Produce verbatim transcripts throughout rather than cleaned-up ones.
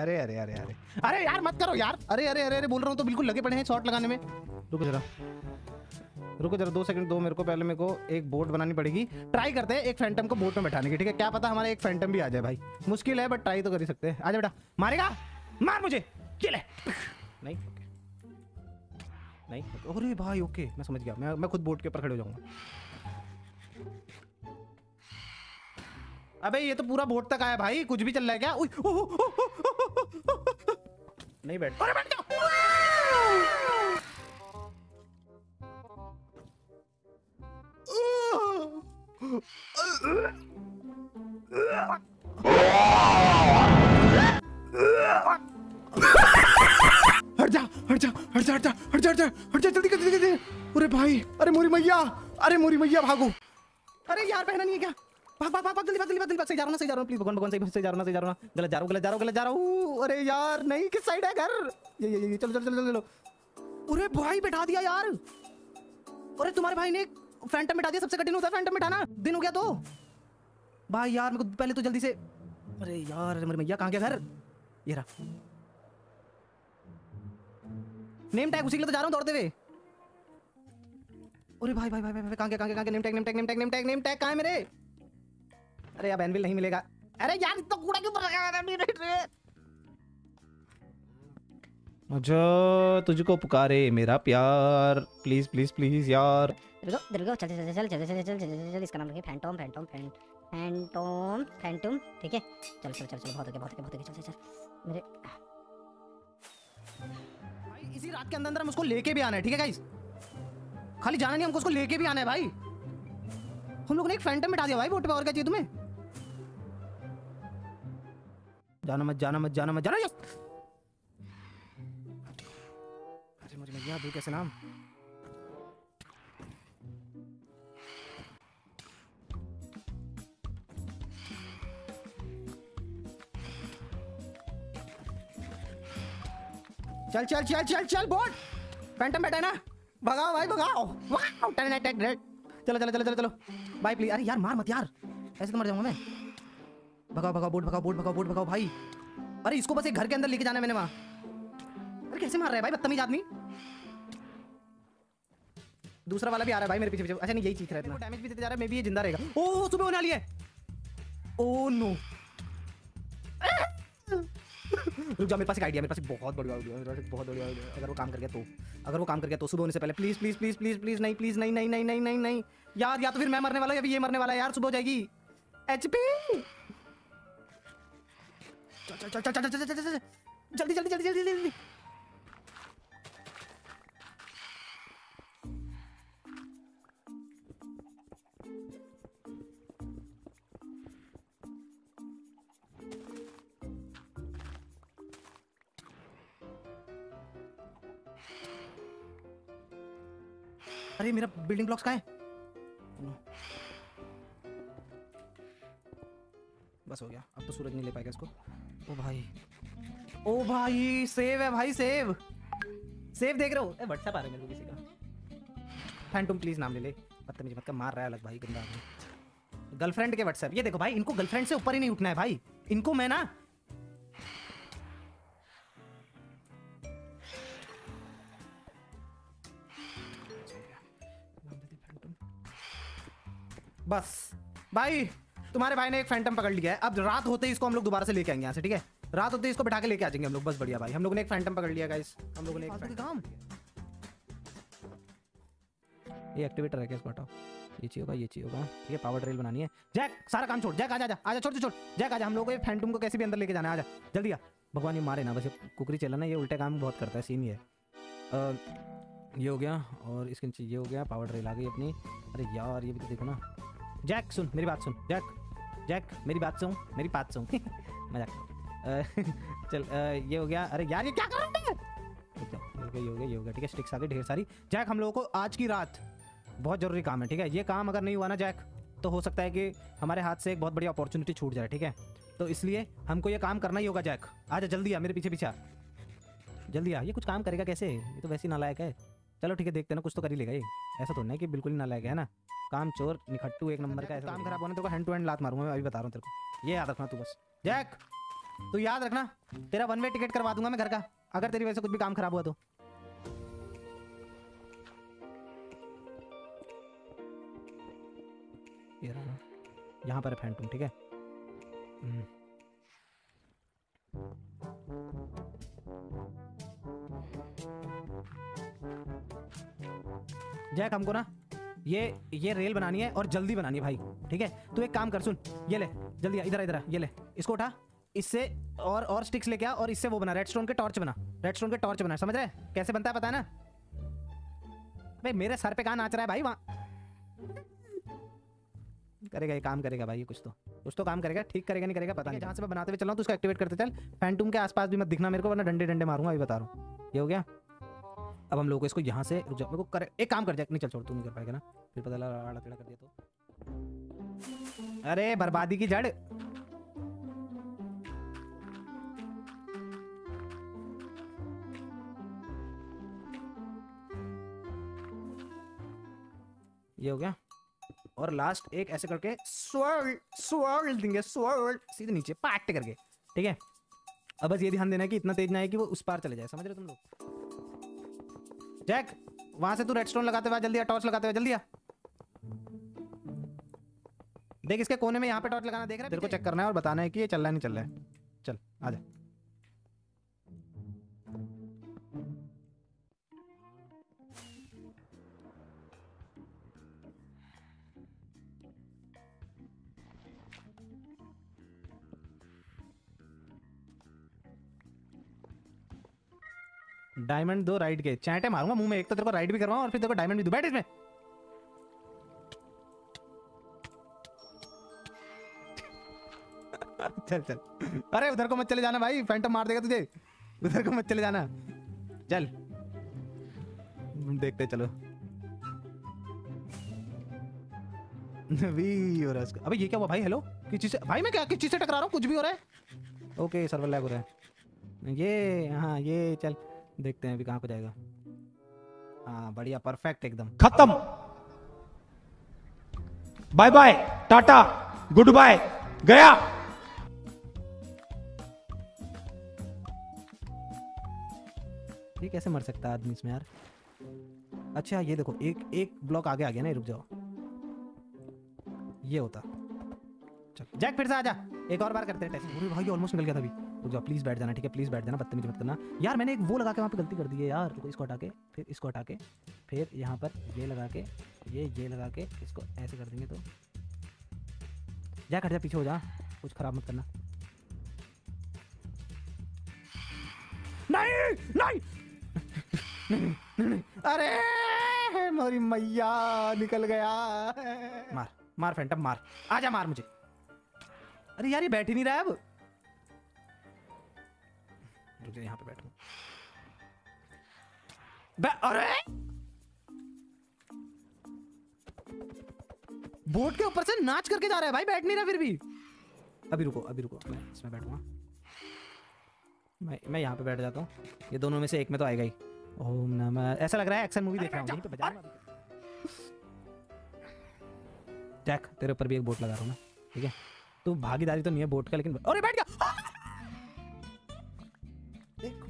अरे अरे अरे अरे अरे यार मत करो यार। अरे अरे अरे अरे बोल रहा हूँ तो बिल्कुल लगे पड़े हैं शॉट लगाने में। रुको जरा रुको जरा दो सेकंड दो मेरे को। पहले मेरे को एक बोट बनानी पड़ेगी। ट्राई करते हैं एक फैंटम को बोट में बैठाने की। ठीक है, क्या पता हमारा एक फैंटम भी आ जाए। भाई मुश्किल है बट ट्राई तो कर ही सकते हैं। आ जा बेटा, मारेगा, मार मुझे, चले। नहीं नहीं अरे भाई ओके मैं समझ गया। मैं मैं खुद बोट के ऊपर खड़े हो जाऊंगा। अबे ये तो पूरा बोट तक आया भाई, कुछ भी चल रहा है क्या? ओ, ओ, ओ, ओ, ओ, ओ, ओ, ओ, नहीं बैठ अरे बैठ हट जा हट जा हट जा हट जा हट जा हट जा हट जा जल्दी जल्दी जल्दी। अरे भाई, अरे मोरी मैया, अरे मोरी मैया भागो। अरे यार पहना नहीं है क्या? भाग भाग भाग जल्दी जल्दी जल्दी। सही जा रहा ना, सही जा रहा, प्लीज भगवान भगवान सही सही जा रहा ना, सही जा रहा ना। गलत जा रहा हूं गलत जा रहा हूं गलत जा रहा हूं। अरे यार नहीं, किस साइड है घर? ये ये ये चलो चलो चलो चलो। अरे भाई बैठा दिया यार। अरे तुम्हारे भाई ने फैंटम बैठा दिया। सबसे कठिन होता है फैंटम बैठाना। दिन हो गया तो भाई यार मेरे को पहले तो जल्दी से। अरे यार अरे मोरी मैया कहां गया घर? ये रहा नेम टैग, उसी के लिए तो जा रहा हूं दौड़ते हुए। अरे भाई भाई भाई भाई कहां गया कहां गया name tag name tag name tag name tag name tag कहां है मेरे? अरे यार बैनविल नहीं मिलेगा। अरे यार तो कूड़ा क्यों रखा है मेरे रे? मुझे तुझको पुकारे मेरा प्यार, प्लीज प्लीज प्लीज यार। रुको रुको चल चल चल चल चल चल चल। इसका नाम रखें फैंटम फैंटम फैंटम फैंटम। ठीक है चल चल चल चल। बहुत हो गया बहुत हो गया बहुत हो गया। चल चल चल मेरे इसी रात के अंदर अंदर हम उसको लेके भी आना है। ठीक है गाइस, खाली जाना नहीं, हमको उसको लेके भी आना है भाई। हम लोग ने एक फैंटम बिठा दिया भाई बोट पे, और क्या चाहिए तुम्हें? जाना मत जाना मत जाना मत जाना। अरे मुझे भैया दो कैसे नाम। चल चल चल चल चल बोट फैंटम बैठा है ना, भगाओ भाई भगाओ। वाओ चलो चलो चलो चलो चलो भाई प्लीज। अरे यार मार मत यार, ऐसे तो मर जाऊंगा मैं। भगाओ भगाओ बोट भगाओ बोट भगाओ बोट भगाओ भाई। अरे इसको बस एक घर के अंदर लेके जाना है मैंने वहां। अरे कैसे मार रहा है भाई बदतमीज आदमी। दूसरा वाला भी आ रहा है भाई मेरे पीछे पीछे। अच्छा नहीं यही चीख रहा है इतना, डैमेज भी देते जा रहा है। मे बी ये जिंदा रहेगा। ओ सुबह होने वाली है। ओ नो रुक जा, मेरे पास एक आइडिया मेरे पास एक बहुत बढ़िया आइडिया मेरे पास एक बहुत बढ़िया आइडिया। अगर वो काम कर गया तो अगर वो काम कर गया तो सुबह होने से पहले please please please please please नहीं प्लीज नहीं नहीं नहीं नहीं नहीं नहीं यार, या तो फिर मैं मरने वाला या फिर ये मरने वाला है यार। सुबह हो जाएगी। एचपी चल चल चल चल चल चल जल्दी जल्दी जल्दी जल्दी जल्दी। अरे मेरा बिल्डिंग ब्लॉक्स कहाँ है? बस हो गया, अब तो सूरज नहीं ले पाएगा इसको। ओ भाई ओ भाई सेव है भाई, सेव सेव देख रहे हो? ए व्हाट्सएप आ रहा है मेरे को किसी का। फैंटम प्लीज नाम ले ले, बदतमीजी मत कर, मार रहा है अलग भाई गंदा आदमी। गर्लफ्रेंड के व्हाट्सएप, ये देखो भाई इनको गर्लफ्रेंड से ऊपर ही नहीं उठना है भाई इनको। मैं ना बस भाई तुम्हारे भाई ने एक फैंटम पकड़ लिया है। अब रात होते ही इसको हम लोग दोबारा से लेके आएंगे यहाँ से। ठीक है रात होते ही इसको बैठा के लेके आ जाएंगे हम लोग। बस बढ़िया भाई, हम लोग ने एक फैंटम पकड़ लिया गाइस। हम लोगों ने एक काम, ये एक्टिवेटर है क्या? इसको हटाओ, ये चाहिए होगा ये चाहिए होगा। ठीक है पावर ड्रिल बनानी है। जैक सारा काम छोड़, जैक आ जा आ जा छोड़ छोड़ जैक आ जा। हम लोग को फैंटम को कैसे भी अंदर लेके जाना है, आ जा जल्दी आ। भगवान ये मारे ना, बस कुकरी चला ना, ये उल्टे काम बहुत करता है। सीन ये ये हो गया और इसके नीचे ये हो गया। पावर ड्रिल आ गई अपनी। अरे यार ये भी तो देखो ना। जैक सुन मेरी बात सुन, जैक जैक मेरी बात सुन मेरी बात सुन मजाक चल आ, ये हो गया। अरे यार ये क्या कर रहे हो? ये हो गया ये हो गया। ठीक है स्टिक्स आ गई ढेर सारी। जैक हम लोगों को आज की रात बहुत ज़रूरी काम है। ठीक है ये काम अगर नहीं हुआ ना जैक, तो हो सकता है कि हमारे हाथ से एक बहुत बढ़िया अपॉर्चुनिटी छूट जाए। ठीक है तो इसलिए हमको ये काम करना ही होगा। जैक आजा जल्दी आ, मेरे पीछे पीछे जल्दी आ। ये कुछ काम करेगा कैसे? ये तो वैसे ही नालायक है। चलो ठीक है देखते हैं ना, कुछ तो कर ही लेगा ये। ऐसा तो नहीं कि बिल्कुल ही नालायक है ना। काम चोर निखट्टू एक नंबर का। ऐसा काम खराब होने तो हैंड टू हैंड लात मारूंगा मैं, अभी बता रहा हूँ तेरे को। ये याद रखना तू बस। जैक तो याद रखना तेरा वन वे टिकट करवा दूंगा मैं घर का, अगर तेरी वजह से कुछ भी काम खराब हुआ तो। यहाँ पर फैंटम, ठीक है। जैक, हमको ना ये ये रेल बनानी है और जल्दी बनानी है भाई, ठीक है। तू एक काम कर, सुन ये ले जल्दी, इधर इधर ये ले, इसको उठा, इससे और और स्टिक्स लेके आ और इससे वो बना, रेडस्टोन के टॉर्च बना, रेडस्टोन के टॉर्च बना, समझ रहे है? कैसे बनता है पता है ना भाई? मेरे सर पे कहाँ नाच रहा है भाई? वहाँ करेगा ये, काम करेगा भाई, ये कुछ तो कुछ तो काम करेगा, ठीक करेगा नहीं करेगा पता नहीं। जहाँ से मैं बनाते हुए चल रहा हूँ तो उसको एक्टिवेट करते चल। फैंटम के आसपास भी मत दिखना मेरे को, वरना डंडे डंडे मारूंगा, अभी बता रहा हूँ। ये हो गया, अब हम लोग इसको यहाँ से रुक जाओ, मेरे को कर एक काम कर जाए, नहीं चल छोड़, तू नहीं कर पाएगा ना, फिर पता लगा आड़ा तेड़ा कर दिया तो। अरे बर्बादी की जड़, ये हो गया। और लास्ट एक ऐसे करके स्वर्ल स्वर्ल देंगे, स्वर्ल सीधे नीचे पाट करके, ठीक है। अब बस ये ध्यान देना है कि इतना तेज ना है कि वो उस पार चले जाए, समझ रहे हो तुम लोग? जैक, वहां से तू रेडस्टोन लगाते हुए जल्दी आ, टॉर्च लगाते हुए जल्दी आ। देख इसके कोने में यहाँ पे टॉर्च लगाना, देख रहा है? तेरे को चेक करना है और बताना है कि ये चल रहा है नहीं चल रहा है। चल आ जा, डायमंड दो राइड के, चांटे मारूंगा मुंह में, एक तो तेरे को राइड भी करवाऊं और फिर तेरे को डायमंड भी दूं। बैठ इसमें, चल चल, अरे उधर को मत चले जाना भाई, फैंटम मार देगा तुझे, उधर को मत चले जाना, चल देखते चलो। अबे ये क्या हुआ भाई? हेलो, किस चीज से भाई? मैं क्या किस चीज से टकरा रहा हूँ? कुछ भी हो रहा है? ओके, सर्वर लैग हो रहा है ये, हाँ ये, चल देखते हैं अभी कहाँ पर जाएगा। हाँ बढ़िया, परफेक्ट एकदम, खत्म, bye bye, Tata, good bye, गया। ये कैसे मर सकता है आदमी इसमें यार? अच्छा ये देखो, एक एक ब्लॉक आगे आ गया ना, रुक जाओ, ये होता। चल जैक फिर से आजा, एक और बार करते हैं टेस्ट। अरे भाई ऑलमोस्ट निकल गया था अभी, जो प्लीज बैठ जाना, ठीक है, प्लीज बैठ जाना, बदतमीजी मत करना यार। मैंने एक वो लगा के वहां पे गलती कर दी है यार, इसको हटा के फिर इसको हटा के फिर यहाँ पर ये लगा के ये ये लगा के इसको ऐसे कर देंगे तो। जा कर जा, पीछे हो जा, कुछ खराब मत करना। नहीं नहीं नहीं, नहीं, नहीं। अरे मोरी मैया निकल गया। मार मार फैंटम मार, आजा मार मुझे। अरे यार ये बैठ ही नहीं रहा है अब, यहाँ पे बैठो। अरे बोट के ऊपर से नाच करके जा रहा है भाई, बैठ नहीं रहा फिर भी। अभी रुको अभी रुको, मैं इसमें बैठूंगा, मैं मैं यहाँ पे बैठ जाता हूँ, ये दोनों में से एक में तो आएगा ही। ओम नमः, ऐसा लग रहा है एक्शन मूवी देख रहा हूँ। जैक तेरे ऊपर भी एक बोट लगा रहा हूँ मैं, ठीक है। तो भागीदारी तो नहीं है बोट का, लेकिन अरे बैठ गया।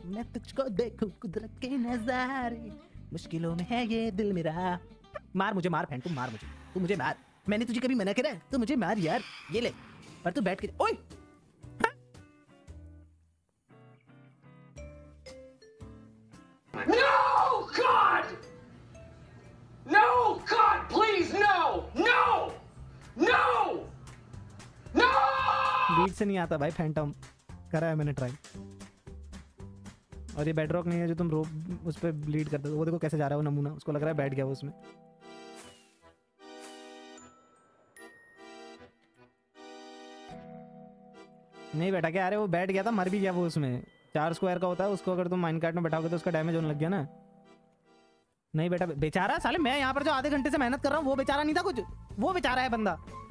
मैं तुझको देखूं कुदरत के नजारे, मुश्किलों में है ये दिल मेरा। मार मुझे, मार फैंटम मार मुझे, तू मुझे मार, मैंने तुझे कभी मना करा? तू मुझे मार यार, ये ले, पर तू बैठ के। ओए no God, no God please, no no no no, beat से नहीं आता भाई फैंटम, करा है मैंने ट्राई। और ये बेडरॉक नहीं है जो तुम रोप उस पर ब्लीड करते हो, वो देखो कैसे जा रहा है वो नमूना, उसको लग रहा है बैठ गया वो उसमें। नहीं बैठा क्या? अरे वो बैठ गया था, मर भी गया वो उसमें। चार स्क्वायर का होता है, उसको अगर तुम माइनकार्ट में बैठाओगे तो उसका डैमेज होने लग गया ना। नहीं बेटा बेचारा, साले मैं यहाँ पर जो आधे घंटे से मेहनत कर रहा हूँ, वो बेचारा नहीं था कुछ, वो बेचारा है बंदा।